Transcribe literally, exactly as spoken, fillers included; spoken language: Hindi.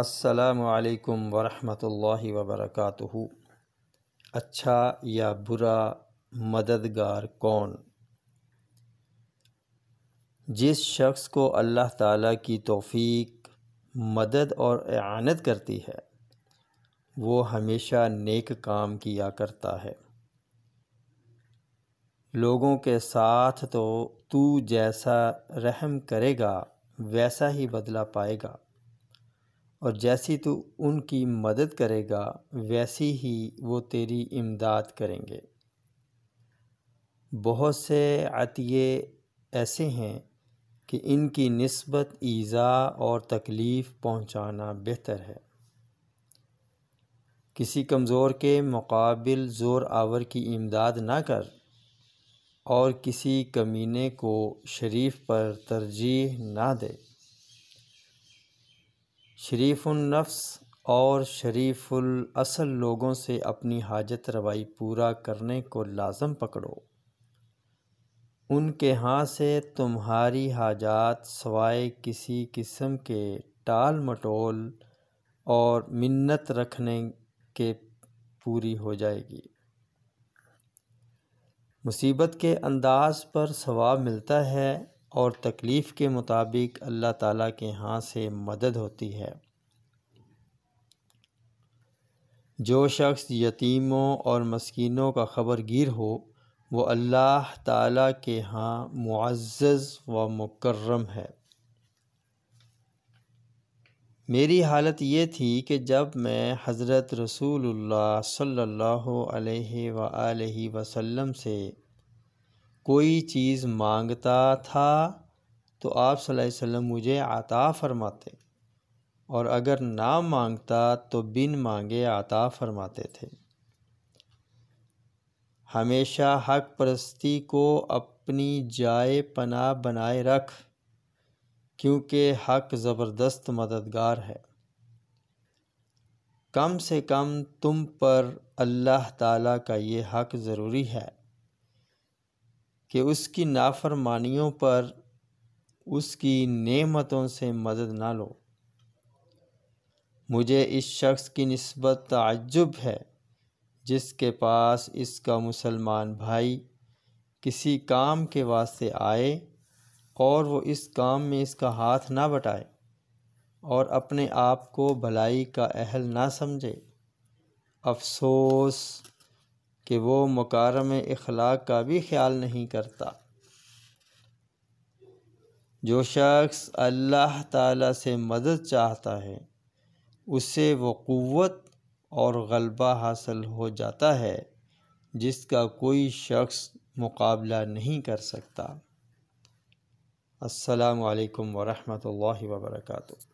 अस्सलामु अलैकुम वरहमतुल्लाहि वबरकातुहु। अच्छा या बुरा मददगार कौन? जिस शख्स को अल्लाह ताला की तौफीक मदद और इआनत करती है वो हमेशा नेक काम किया करता है। लोगों के साथ तो तू जैसा रहम करेगा वैसा ही बदला पाएगा, और जैसी तू उनकी मदद करेगा वैसी ही वो तेरी इमदाद करेंगे। बहुत से अतिये ऐसे हैं कि इनकी निस्बत ईज़ा और तकलीफ़ पहुंचाना बेहतर है। किसी कमज़ोर के मुकाबिल ज़ोर आवर की इमदाद ना कर और किसी कमीने को शरीफ पर तरजीह ना दे। शरीफुन्नफ्स और शरीफुल असल लोगों से अपनी हाजत रवाई पूरा करने को लाजम पकड़ो। उनके यहाँ से तुम्हारी हाजात सवाए किसी किस्म के टाल मटोल और मिन्नत रखने के पूरी हो जाएगी। मुसीबत के अंदाज़ पर सवाब मिलता है और तकलीफ़ के मुताबिक अल्लाह ताला के यहाँ से मदद होती है। जो शख्स यतीमों और मस्कीनों का खबरगीर हो वो अल्लाह ताला के यहाँ मुअज़्ज़ज़ व मुकर्रम है। मेरी हालत ये थी कि जब मैं हज़रत रसूलुल्लाह सल्लल्लाहु अलैहि व आलिहि वसल्लम से कोई चीज़ मांगता था तो आप सल्लल्लाहु अलैहि वसल्लम मुझे आता फ़रमाते, और अगर ना मांगता तो बिन मांगे आता फ़रमाते थे। हमेशा हक परस्ती को अपनी जाए पनाह बनाए रख, क्योंकि हक ज़बरदस्त मददगार है। कम से कम तुम पर अल्लाह ताला का ये हक ज़रूरी है कि उसकी नाफरमानियों पर उसकी नेमतों से मदद ना लो। मुझे इस शख्स की निस्बत ताज्जुब है जिसके पास इसका मुसलमान भाई किसी काम के वास्ते आए और वो इस काम में इसका हाथ ना बटाए और अपने आप को भलाई का अहल ना समझे। अफसोस कि वो मुकारम इखलाक का भी ख्याल नहीं करता। जो शख्स अल्लाह ताला से मदद चाहता है उसे वो क़ुव्वत और ग़लबा हासिल हो जाता है जिसका कोई शख्स मुकाबला नहीं कर सकता। अस्सलामु अलैकुम वरहमतुल्लाहि वबरकातुहु।